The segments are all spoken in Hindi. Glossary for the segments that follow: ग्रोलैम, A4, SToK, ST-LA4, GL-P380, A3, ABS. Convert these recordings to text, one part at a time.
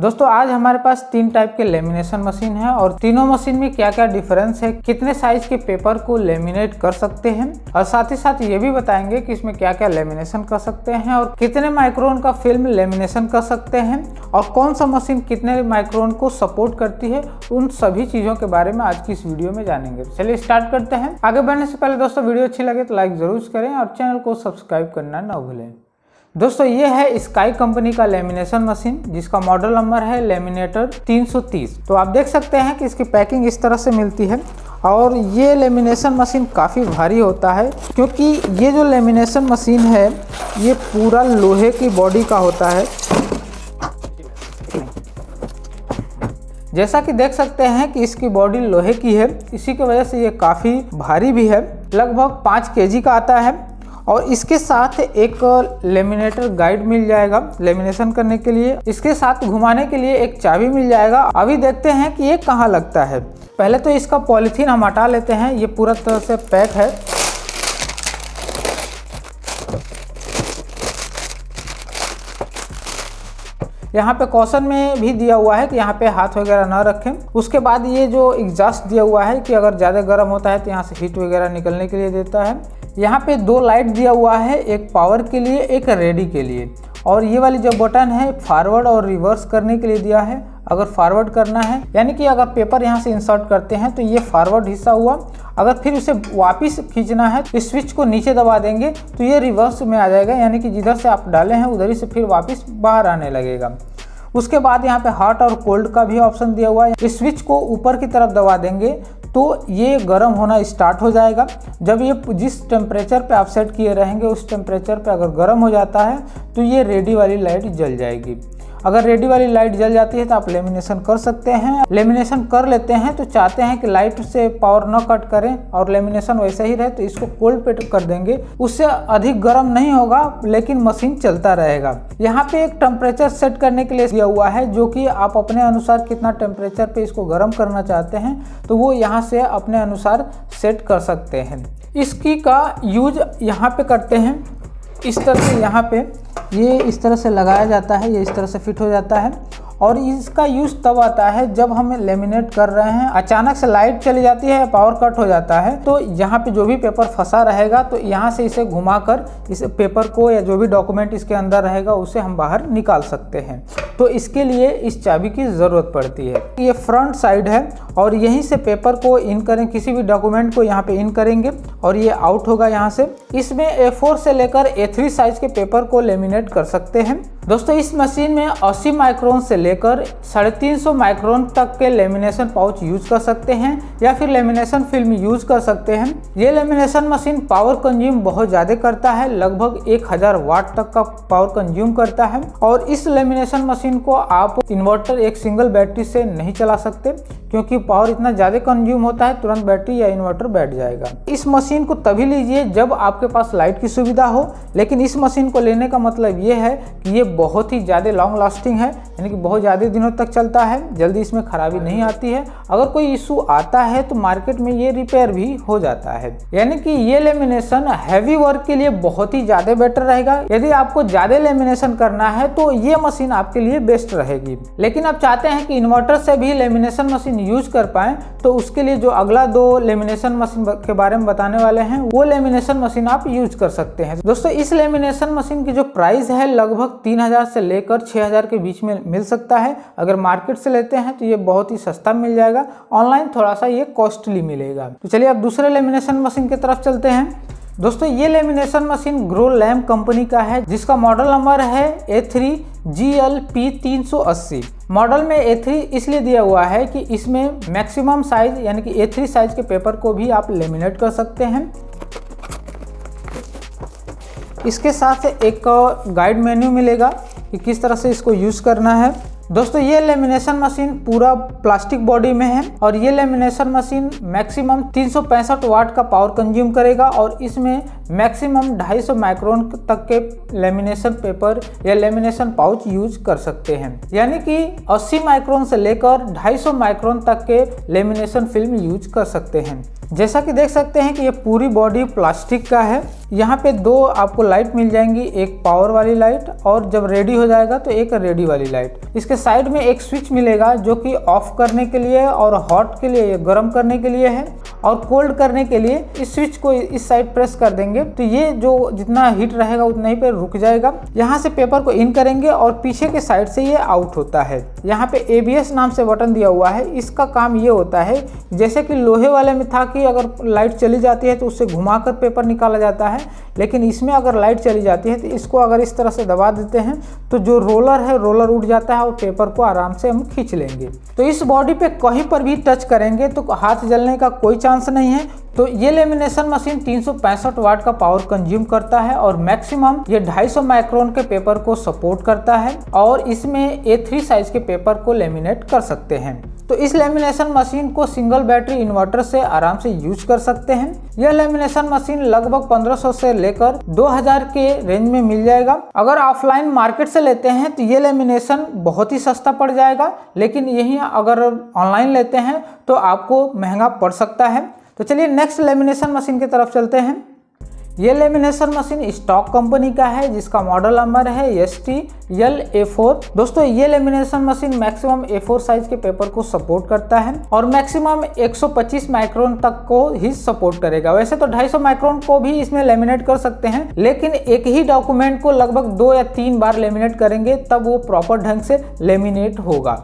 दोस्तों आज हमारे पास तीन टाइप के लेमिनेशन मशीन है और तीनों मशीन में क्या क्या डिफरेंस है, कितने साइज के पेपर को लेमिनेट कर सकते हैं और साथ ही साथ ये भी बताएंगे कि इसमें क्या क्या लेमिनेशन कर सकते हैं और कितने माइक्रोन का फिल्म लेमिनेशन कर सकते हैं और कौन सा मशीन कितने माइक्रोन को सपोर्ट करती है, उन सभी चीजों के बारे में आज की इस वीडियो में जानेंगे। चलिए स्टार्ट करते हैं। आगे बढ़ने से पहले दोस्तों वीडियो अच्छी लगे तो लाइक जरूर करें और चैनल को सब्सक्राइब करना ना भूलें। दोस्तों ये है स्काई कंपनी का लेमिनेशन मशीन जिसका मॉडल नंबर है लेमिनेटर 330। तो आप देख सकते हैं कि इसकी पैकिंग इस तरह से मिलती है और ये लेमिनेशन मशीन काफ़ी भारी होता है क्योंकि ये जो लेमिनेशन मशीन है ये पूरा लोहे की बॉडी का होता है। जैसा कि देख सकते हैं कि इसकी बॉडी लोहे की है, इसी की वजह से ये काफ़ी भारी भी है, लगभग 5 kg का आता है। और इसके साथ एक लेमिनेटर गाइड मिल जाएगा लेमिनेशन करने के लिए, इसके साथ घुमाने के लिए एक चाबी मिल जाएगा। अभी देखते हैं कि ये कहाँ लगता है। पहले तो इसका पॉलीथीन हम हटा लेते हैं, ये पूरा तरह से पैक है। यहाँ पे कॉशन में भी दिया हुआ है कि यहाँ पे हाथ वगैरह ना रखें। उसके बाद ये जो एग्जॉस्ट दिया हुआ है कि अगर ज़्यादा गर्म होता है तो यहाँ से हीट वगैरह निकलने के लिए देता है। यहाँ पे 2 लाइट दिया हुआ है, एक पावर के लिए एक रेडी के लिए। और ये वाली जो बटन है फॉरवर्ड और रिवर्स करने के लिए दिया है। अगर फॉरवर्ड करना है यानी कि अगर पेपर यहाँ से इंसर्ट करते हैं तो ये फॉरवर्ड हिस्सा हुआ, अगर फिर उसे वापस खींचना है तो स्विच को नीचे दबा देंगे तो ये रिवर्स में आ जाएगा, यानी कि जिधर से आप डाले हैं उधर ही से फिर वापस बाहर आने लगेगा। उसके बाद यहाँ पे हॉट और कोल्ड का भी ऑप्शन दिया हुआ है, स्विच को ऊपर की तरफ दबा देंगे तो ये गर्म होना स्टार्ट हो जाएगा। जब ये जिस टेम्परेचर पे आप सेट किए रहेंगे उस टेम्परेचर पे अगर गर्म हो जाता है तो ये रेडी वाली लाइट जल जाएगी। अगर रेडी वाली लाइट जल जाती है तो आप लेमिनेशन कर सकते हैं। लेमिनेशन कर लेते हैं तो चाहते हैं कि लाइट से पावर न कट करें और लेमिनेशन वैसे ही रहे तो इसको कोल्ड पे कर देंगे, उससे अधिक गर्म नहीं होगा लेकिन मशीन चलता रहेगा। यहाँ पे एक टेम्परेचर सेट करने के लिए दिया हुआ है जो कि आप अपने अनुसार कितना टेम्परेचर पे इसको गर्म करना चाहते हैं तो वो यहाँ से अपने अनुसार सेट कर सकते हैं। इसकी का यूज यहाँ पे करते हैं, इस तरह से यहाँ पे ये इस तरह से लगाया जाता है, ये इस तरह से फिट हो जाता है। और इसका यूज़ तब आता है जब हम लेमिनेट कर रहे हैं, अचानक से लाइट चली जाती है, पावर कट हो जाता है तो यहाँ पे जो भी पेपर फंसा रहेगा तो यहाँ से इसे घुमाकर इस पेपर को या जो भी डॉक्यूमेंट इसके अंदर रहेगा उसे हम बाहर निकाल सकते हैं। तो इसके लिए इस चाबी की ज़रूरत पड़ती है। ये फ्रंट साइड है और यहीं से पेपर को इन करें, किसी भी डॉक्यूमेंट को यहाँ पे इन करेंगे और ये आउट होगा यहाँ से। इसमें A4 से लेकर A3 साइज के पेपर को लेमिनेट कर सकते हैं। दोस्तों इस मशीन में 80 माइक्रोन से लेकर 350 माइक्रोन तक के लेमिनेशन पाउच यूज कर सकते हैं या फिर लेमिनेशन फिल्म यूज कर सकते हैं। ये लेमिनेशन मशीन पावर कंज्यूम बहुत ज़्यादा करता है, लगभग 1000 वाट तक का पावर कंज्यूम करता है। और इस लेमिनेशन मशीन को आप इन्वर्टर एक सिंगल बैटरी से नहीं चला सकते क्योंकि पावर इतना ज़्यादा कंज्यूम होता है, तुरंत बैटरी या इन्वर्टर बैठ जाएगा। इस मशीन को तभी लीजिए जब आपके पास लाइट की सुविधा हो, लेकिन इस मशीन को लेने का मतलब ये है कि ये बहुत ही ज़्यादा लॉन्ग लास्टिंग है, यानी कि बहुत ज़्यादा दिनों तक चलता है, जल्दी इसमें खराबी नहीं आती है। अगर कोई इशू आता है तो मार्केट में ये रिपेयर भी हो जाता है, यानी कि ये लेमिनेशन हैवी वर्क के लिए बहुत ही ज़्यादा बेटर रहेगा। यदि आपको ज़्यादा लेमिनेशन करना है तो ये मशीन आपके लिए बेस्ट रहेगी। लेकिन आप चाहते हैं कि इन्वर्टर से भी लेमिनेशन मशीन यूज कर पाएं तो उसके लिए जो अगला 2 लेमिनेशन मशीन के बारे में बताने वाले हैं वो लेमिनेशन मशीन आप यूज कर सकते हैं। दोस्तों इस लेमिनेशन मशीन की जो प्राइस है लगभग 3000 से लेकर 6000 के बीच में मिल सकता है। अगर मार्केट से लेते हैं तो ये बहुत ही सस्ता मिल जाएगा, ऑनलाइन थोड़ा सा ये कॉस्टली मिलेगा। तो चलिए आप दूसरे लेमिनेशन मशीन की तरफ चलते हैं। दोस्तों ये लेमिनेशन मशीन ग्रोलैम कंपनी का है जिसका मॉडल नंबर है A3 GL-P380। मॉडल में A3 इसलिए दिया हुआ है कि इसमें मैक्सिमम साइज यानी कि A3 साइज के पेपर को भी आप लेमिनेट कर सकते हैं। इसके साथ एक गाइड मेन्यू मिलेगा कि किस तरह से इसको यूज़ करना है। दोस्तों ये लेमिनेशन मशीन पूरा प्लास्टिक बॉडी में है और ये लेमिनेशन मशीन मैक्सिमम 365 वाट का पावर कंज्यूम करेगा और इसमें मैक्सिमम 250 माइक्रोन तक के लेमिनेशन पेपर या लेमिनेशन पाउच यूज कर सकते हैं, यानी कि 80 माइक्रोन से लेकर 250 माइक्रोन तक के लेमिनेशन फिल्म यूज कर सकते हैं। जैसा कि देख सकते हैं कि ये पूरी बॉडी प्लास्टिक का है। यहाँ पे दो आपको लाइट मिल जाएंगी, एक पावर वाली लाइट और जब रेडी हो जाएगा तो एक रेडी वाली लाइट। इसके साइड में एक स्विच मिलेगा जो कि ऑफ करने के लिए और हॉट के लिए गर्म करने के लिए है और कोल्ड करने के लिए। इस स्विच को इस साइड प्रेस कर देंगे तो ये जो जितना हीट रहेगा उतना ही पे रुक जाएगा। यहाँ से पेपर को इन करेंगे और पीछे के साइड से ये आउट होता है। यहाँ पे ABS नाम से बटन दिया हुआ है, इसका काम ये होता है जैसे कि लोहे वाले में था कि अगर लाइट चली जाती है तो उससे घुमाकर पेपर निकाला जाता है, लेकिन इसमें अगर लाइट चली जाती है तो इसको अगर इस तरह से दबा देते हैं तो जो रोलर है रोलर उठ जाता है और पेपर को आराम से हम खींच लेंगे। तो इस बॉडी पे कहीं पर भी टच करेंगे तो हाथ जलने का कोई चांस नहीं है। तो ये लेमिनेशन मशीन 365 वाट का पावर कंज्यूम करता है और मैक्सिमम ये 250 माइक्रोन के पेपर को सपोर्ट करता है और इसमें A3 साइज के पेपर को लेमिनेट कर सकते हैं। तो इस लेमिनेशन मशीन को सिंगल बैटरी इन्वर्टर से आराम से यूज कर सकते हैं। यह लेमिनेशन मशीन लगभग 1500 से लेकर 2000 के रेंज में मिल जाएगा। अगर ऑफलाइन मार्केट से लेते हैं तो ये लेमिनेशन बहुत ही सस्ता पड़ जाएगा, लेकिन यही अगर ऑनलाइन लेते हैं तो आपको महंगा पड़ सकता है। तो चलिए नेक्स्ट लेमिनेशन मशीन की तरफ चलते हैं। ये लेमिनेशन मशीन स्टॉक कंपनी का है जिसका मॉडल नंबर है ST-LA4। दोस्तों ये lamination machine maximum A4 size के पेपर को सपोर्ट करता है और मैक्सिमम 125 माइक्रोन तक को ही सपोर्ट करेगा। वैसे तो 250 माइक्रोन को भी इसमें लेमिनेट कर सकते हैं, लेकिन एक ही डॉक्यूमेंट को लगभग 2 या 3 बार लेमिनेट करेंगे तब वो प्रॉपर ढंग से लेमिनेट होगा।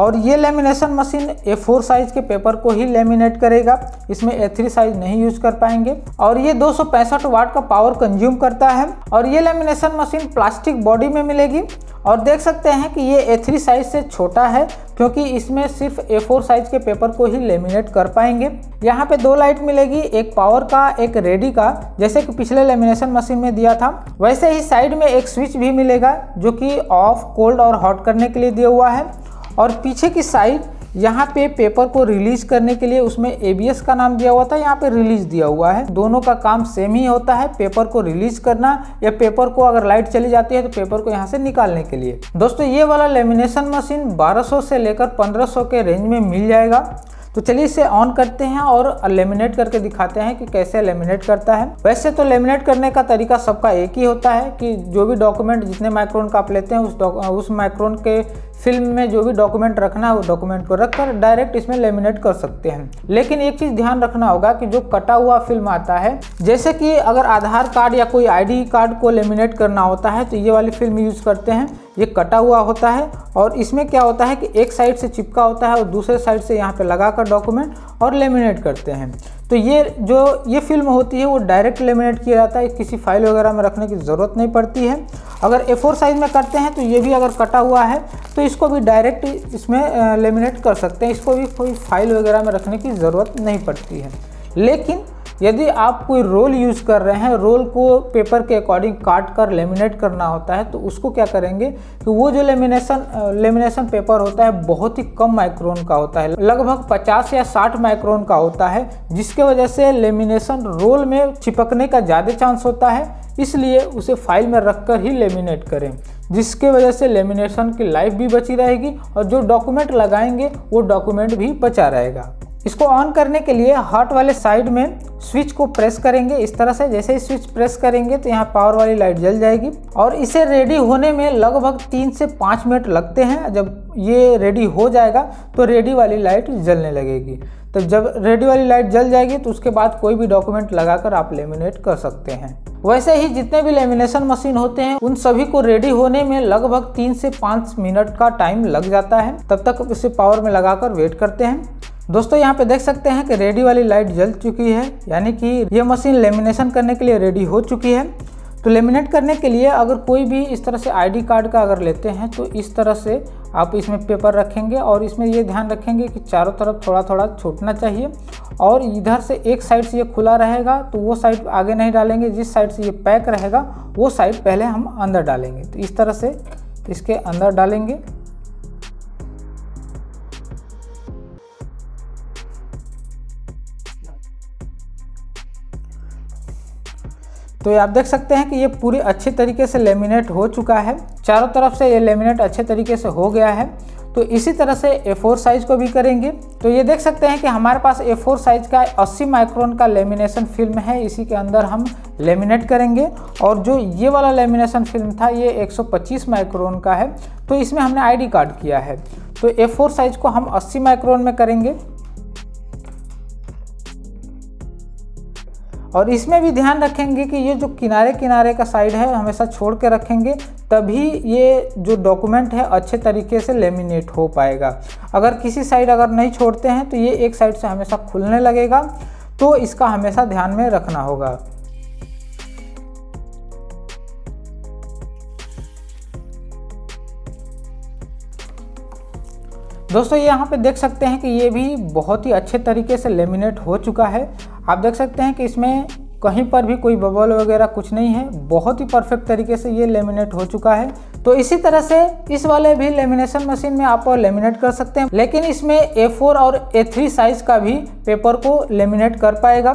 और ये लेमिनेशन मशीन A4 साइज के पेपर को ही लेमिनेट करेगा, इसमें A3 साइज नहीं यूज कर पाएंगे। और ये 265 वाट का पावर कंज्यूम करता है और ये लेमिनेशन मशीन प्लास्टिक बॉडी में मिलेगी। और देख सकते हैं कि ये A3 साइज से छोटा है क्योंकि इसमें सिर्फ A4 साइज के पेपर को ही लेमिनेट कर पाएंगे। यहाँ पे 2 लाइट मिलेगी, एक पावर का एक रेडी का, जैसे कि पिछले लेमिनेशन मशीन में दिया था। वैसे ही साइड में एक स्विच भी मिलेगा जो कि ऑफ कोल्ड और हॉट करने के लिए दिया हुआ है। और पीछे की साइड यहाँ पे पेपर को रिलीज करने के लिए उसमें ABS का नाम दिया हुआ था, यहाँ पे रिलीज दिया हुआ है। दोनों का काम सेम ही होता है, पेपर को रिलीज करना या पेपर को अगर लाइट चली जाती है तो पेपर को यहाँ से निकालने के लिए। दोस्तों ये वाला लेमिनेशन मशीन 1200 से लेकर 1500 के रेंज में मिल जाएगा। तो चलिए इसे ऑन करते हैं और लेमिनेट करके दिखाते हैं कि कैसे लेमिनेट करता है। वैसे तो लेमिनेट करने का तरीका सबका एक ही होता है कि जो भी डॉक्यूमेंट जितने माइक्रोन का आप लेते हैं उस माइक्रोन के फिल्म में जो भी डॉक्यूमेंट रखना है वो डॉक्यूमेंट को रखकर डायरेक्ट इसमें लेमिनेट कर सकते हैं। लेकिन एक चीज़ ध्यान रखना होगा कि जो कटा हुआ फिल्म आता है, जैसे कि अगर आधार कार्ड या कोई ID कार्ड को लेमिनेट करना होता है तो ये वाली फिल्म यूज़ करते हैं, ये कटा हुआ होता है। और इसमें क्या होता है कि एक साइड से चिपका होता है और दूसरे साइड से यहाँ पे लगाकर डॉक्यूमेंट और लेमिनेट करते हैं। तो ये फिल्म होती है वो डायरेक्ट लेमिनेट किया जाता है, किसी फाइल वगैरह में रखने की ज़रूरत नहीं पड़ती है। अगर A4 साइज में करते हैं तो ये भी अगर कटा हुआ है तो इसको भी डायरेक्ट इसमें लेमिनेट कर सकते हैं, इसको भी कोई फाइल वगैरह में रखने की ज़रूरत नहीं पड़ती है। लेकिन यदि आप कोई रोल यूज़ कर रहे हैं, रोल को पेपर के अकॉर्डिंग काट कर लेमिनेट करना होता है, तो उसको क्या करेंगे कि वो जो लेमिनेशन पेपर होता है बहुत ही कम माइक्रोन का होता है, लगभग 50 या 60 माइक्रोन का होता है, जिसके वजह से लेमिनेशन रोल में चिपकने का ज़्यादा चांस होता है। इसलिए उसे फाइल में रखकर ही लेमिनेट करें, जिसके वजह से लेमिनेशन की लाइफ भी बची रहेगी और जो डॉक्यूमेंट लगाएंगे वो डॉक्यूमेंट भी बचा रहेगा। इसको ऑन करने के लिए हॉट वाले साइड में स्विच को प्रेस करेंगे इस तरह से। जैसे ही स्विच प्रेस करेंगे तो यहाँ पावर वाली लाइट जल जाएगी। और इसे रेडी होने में लगभग 3 से 5 मिनट लगते हैं। जब ये रेडी हो जाएगा तो रेडी वाली लाइट जलने लगेगी। तो जब रेडी वाली लाइट जल जाएगी तो उसके बाद कोई भी डॉक्यूमेंट लगाकर आप लेमिनेट कर सकते हैं। वैसे ही जितने भी लेमिनेशन मशीन होते हैं उन सभी को रेडी होने में लगभग 3 से 5 मिनट का टाइम लग जाता है। तब तक उसे पावर में लगाकर वेट करते हैं। दोस्तों यहाँ पे देख सकते हैं कि रेडी वाली लाइट जल चुकी है, यानी कि यह मशीन लेमिनेशन करने के लिए रेडी हो चुकी है। तो लेमिनेट करने के लिए अगर कोई भी इस तरह से ID कार्ड का अगर लेते हैं तो इस तरह से आप इसमें पेपर रखेंगे और इसमें ये ध्यान रखेंगे कि चारों तरफ थोड़ा थोड़ा छूटना चाहिए। और इधर से एक साइड से ये खुला रहेगा तो वो साइड आगे नहीं डालेंगे, जिस साइड से ये पैक रहेगा वो साइड पहले हम अंदर डालेंगे। तो इस तरह से इसके अंदर डालेंगे। तो आप देख सकते हैं कि ये पूरी अच्छे तरीके से लेमिनेट हो चुका है, चारों तरफ से ये लेमिनेट अच्छे तरीके से हो गया है। तो इसी तरह से A4 साइज को भी करेंगे। तो ये देख सकते हैं कि हमारे पास A4 साइज का 80 माइक्रोन का लेमिनेशन फिल्म है, इसी के अंदर हम लेमिनेट करेंगे। और जो ये वाला लेमिनेशन फिल्म था ये 125 माइक्रोन का है, तो इसमें हमने आईडी कार्ड किया है। तो A4 साइज को हम 80 माइक्रोन में करेंगे। और इसमें भी ध्यान रखेंगे कि ये जो किनारे किनारे का साइड है हमेशा छोड़ के रखेंगे, तभी ये जो डॉक्यूमेंट है अच्छे तरीके से लेमिनेट हो पाएगा। अगर किसी साइड अगर नहीं छोड़ते हैं तो ये एक साइड से हमेशा खुलने लगेगा, तो इसका हमेशा ध्यान में रखना होगा। दोस्तों यहाँ पे देख सकते हैं कि ये भी बहुत ही अच्छे तरीके से लेमिनेट हो चुका है। आप देख सकते हैं कि इसमें कहीं पर भी कोई बबल वगैरह कुछ नहीं है, बहुत ही परफेक्ट तरीके से ये लेमिनेट हो चुका है। तो इसी तरह से इस वाले भी लेमिनेशन मशीन में आप लेमिनेट कर सकते हैं, लेकिन इसमें A4 और A3 साइज का भी पेपर को लेमिनेट कर पाएगा।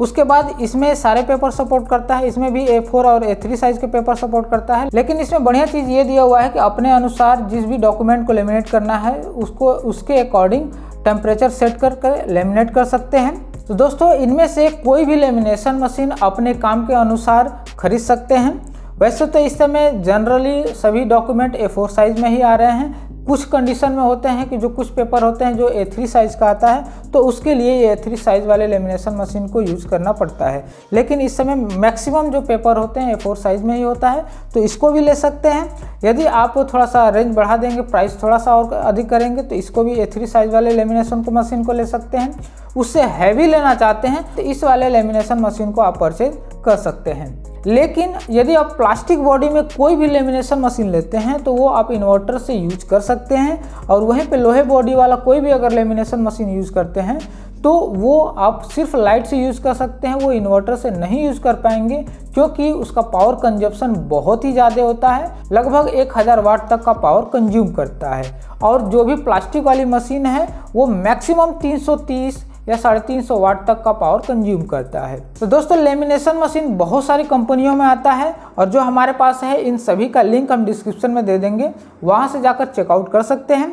उसके बाद इसमें सारे पेपर सपोर्ट करता है, इसमें भी A4 और A3 साइज के पेपर सपोर्ट करता है। लेकिन इसमें बढ़िया चीज़ ये दिया हुआ है कि अपने अनुसार जिस भी डॉक्यूमेंट को लेमिनेट करना है उसको उसके अकॉर्डिंग टेम्परेचर सेट करके लेमिनेट कर सकते हैं। तो दोस्तों इनमें से कोई भी लेमिनेशन मशीन अपने काम के अनुसार खरीद सकते हैं। वैसे तो इस समय जनरली सभी डॉक्यूमेंट A4 साइज में ही आ रहे हैं। कुछ कंडीशन में होते हैं कि जो कुछ पेपर होते हैं जो A3 साइज़ का आता है, तो उसके लिए ये A3 साइज़ वाले लेमिनेशन मशीन को यूज़ करना पड़ता है। लेकिन इस समय मैक्सिमम जो पेपर होते हैं A4 साइज़ में ही होता है, तो इसको भी ले सकते हैं। यदि आप थोड़ा सा रेंज बढ़ा देंगे, प्राइस थोड़ा सा और अधिक करेंगे, तो इसको भी A3 साइज़ वाले लेमिनेशन को मशीन को ले सकते हैं। उससे हैवी लेना चाहते हैं तो इस वाले लेमिनेशन मशीन को आप परचेज कर सकते हैं। लेकिन यदि आप प्लास्टिक बॉडी में कोई भी लेमिनेशन मशीन लेते हैं तो वो आप इन्वर्टर से यूज कर सकते हैं, और वहीं पे लोहे बॉडी वाला कोई भी अगर लेमिनेशन मशीन यूज़ करते हैं तो वो आप सिर्फ लाइट से यूज़ कर सकते हैं, वो इन्वर्टर से नहीं यूज़ कर पाएंगे क्योंकि उसका पावर कंजप्शन बहुत ही ज़्यादा होता है, लगभग 1000 वाट तक का पावर कंज्यूम करता है। और जो भी प्लास्टिक वाली मशीन है वो मैक्सिमम 330 या 350 वाट तक का पावर कंज्यूम करता है। तो दोस्तों लेमिनेशन मशीन बहुत सारी कंपनियों में आता है, और जो हमारे पास है इन सभी का लिंक हम डिस्क्रिप्शन में दे देंगे, वहां से जाकर चेकआउट कर सकते हैं।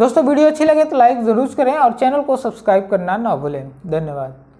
दोस्तों वीडियो अच्छी लगे तो लाइक ज़रूर करें और चैनल को सब्सक्राइब करना ना भूलें। धन्यवाद।